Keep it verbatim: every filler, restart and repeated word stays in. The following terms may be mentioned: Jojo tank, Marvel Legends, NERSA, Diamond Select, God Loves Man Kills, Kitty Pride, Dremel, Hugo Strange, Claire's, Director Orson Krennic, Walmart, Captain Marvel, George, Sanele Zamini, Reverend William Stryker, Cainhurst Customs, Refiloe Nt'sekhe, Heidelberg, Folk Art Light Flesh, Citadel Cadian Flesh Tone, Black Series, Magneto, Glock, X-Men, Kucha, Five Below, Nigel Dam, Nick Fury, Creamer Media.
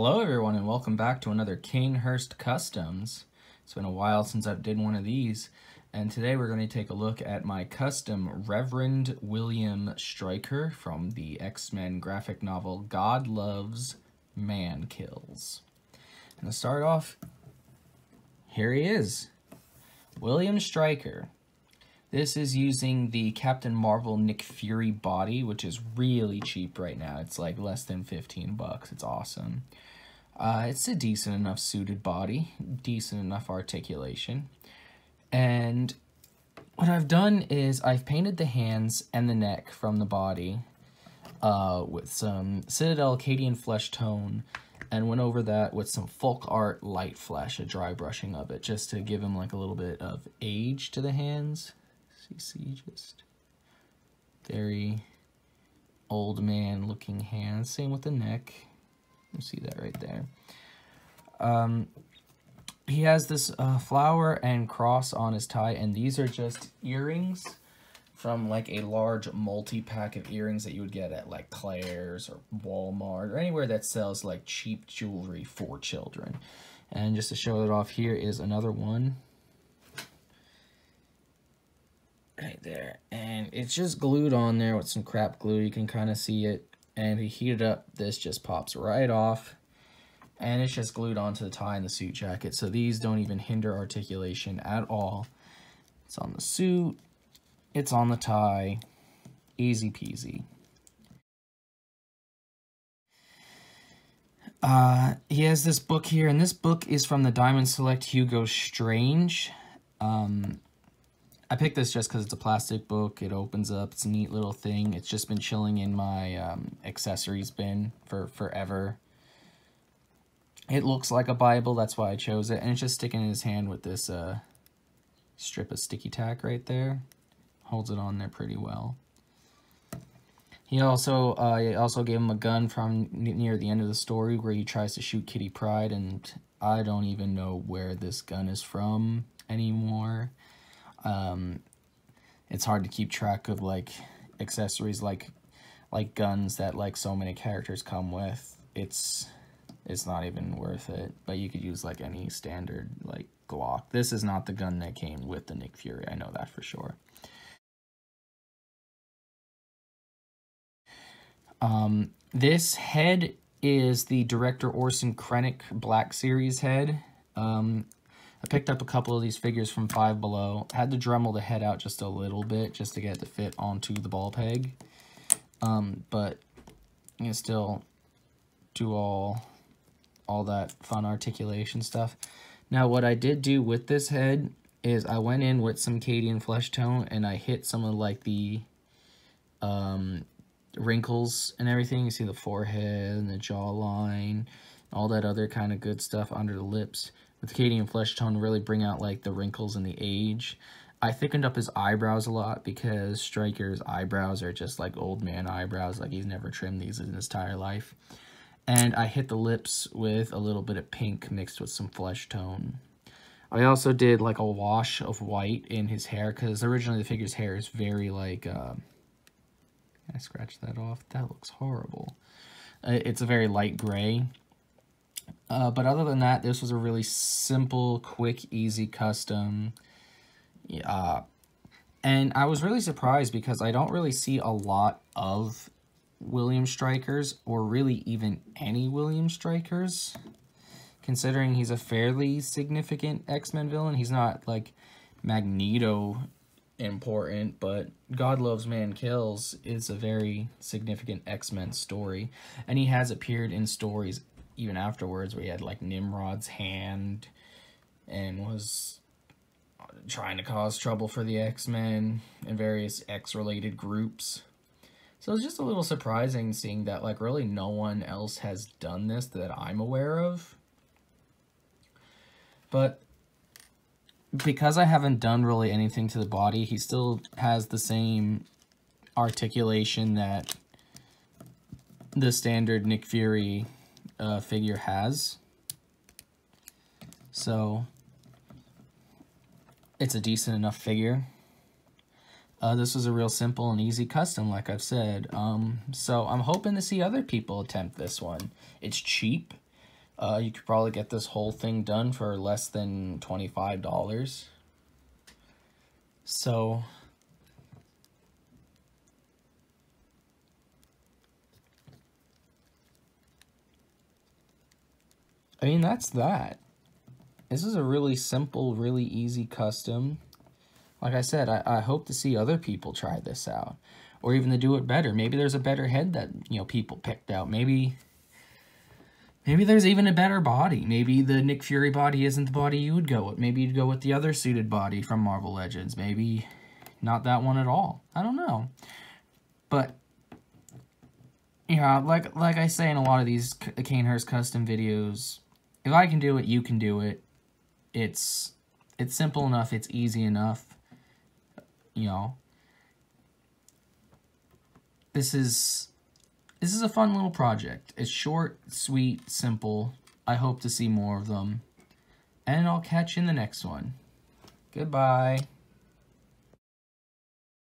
Hello everyone and welcome back to another Cainhurst Customs. It's been a while since I've did one of these, and today we're going to take a look at my custom Reverend William Stryker from the X-Men graphic novel God Loves Man Kills. And to start off, here he is, William Stryker. This is using the Captain Marvel Nick Fury body, which is really cheap right now. It's like less than fifteen bucks. It's awesome. Uh, it's a decent enough suited body, decent enough articulation. And what I've done is I've painted the hands and the neck from the body uh, with some Citadel Cadian Flesh Tone, and went over that with some Folk Art Light Flesh, a dry brushing of it, just to give him like a little bit of age to the hands. You see, just very old man looking hands. Same with the neck. You see that right there. Um, he has this uh, flower and cross on his tie, and these are just earrings from like a large multi-pack of earrings that you would get at like Claire's or Walmart or anywhere that sells like cheap jewelry for children. And just to show it off, here is another one. Right there, and it's just glued on there with some crap glue. You can kind of see it, and if you heat it up, this just pops right off, and it's just glued onto the tie and the suit jacket, so these don't even hinder articulation at all. It's on the suit, it's on the tie, easy peasy. Uh, he has this book here, and this book is from the Diamond Select Hugo Strange. Um... I picked this just because it's a plastic book. It opens up. It's a neat little thing. It's just been chilling in my um, accessories bin for forever. It looks like a Bible. That's why I chose it. And it's just sticking in his hand with this uh, strip of sticky tack right there. Holds it on there pretty well. He also, I uh, also gave him a gun from near the end of the story where he tries to shoot Kitty Pride. And I don't even know where this gun is from anymore. Um, it's hard to keep track of, like, accessories like, like guns that, like, so many characters come with. It's, it's not even worth it, but you could use, like, any standard, like, Glock. This is not the gun that came with the Nick Fury, I know that for sure. Um, this head is the Director Orson Krennic Black Series head. Um... I picked up a couple of these figures from Five Below. Had to Dremel the head out just a little bit just to get it to fit onto the ball peg. Um, but you can still do all, all that fun articulation stuff. Now what I did do with this head is I went in with some Cadian Flesh Tone and I hit some of like the um, wrinkles and everything. You see the forehead and the jawline, all that other kind of good stuff under the lips. With Cadian Flesh Tone, really bring out like the wrinkles and the age. I thickened up his eyebrows a lot because Stryker's eyebrows are just like old man eyebrows, like he's never trimmed these in his entire life. And I hit the lips with a little bit of pink mixed with some flesh tone. I also did like a wash of white in his hair because originally the figure's hair is very like, uh, I scratched that off, that looks horrible. Uh, it's a very light gray. Uh, but other than that, this was a really simple, quick, easy custom. Uh, and I was really surprised because I don't really see a lot of William Strykers, or really even any William Strykers. Considering he's a fairly significant X-Men villain, he's not, like, Magneto important, but God Loves Man Kills is a very significant X-Men story. And he has appeared in stories even afterwards, we had like Nimrod's hand and was trying to cause trouble for the X-Men and various X-related groups. So it's just a little surprising seeing that like really no one else has done this that I'm aware of. But because I haven't done really anything to the body, he still has the same articulation that the standard Nick Fury Uh, figure has, so it's a decent enough figure. Uh, this was a real simple and easy custom, like I've said. Um, so I'm hoping to see other people attempt this one. It's cheap. Uh, you could probably get this whole thing done for less than twenty-five dollars. So I mean, that's that. This is a really simple, really easy custom. Like I said, I, I hope to see other people try this out, or even to do it better. Maybe there's a better head that, you know, people picked out. Maybe Maybe there's even a better body. Maybe the Nick Fury body isn't the body you would go with. Maybe you'd go with the other suited body from Marvel Legends. Maybe not that one at all. I don't know. But, yeah, like like I say in a lot of these Cainhurst custom videos, if I can do it, you can do it. It's, it's simple enough. It's easy enough. You know. This is... This is a fun little project. It's short, sweet, simple. I hope to see more of them. And I'll catch you in the next one. Goodbye.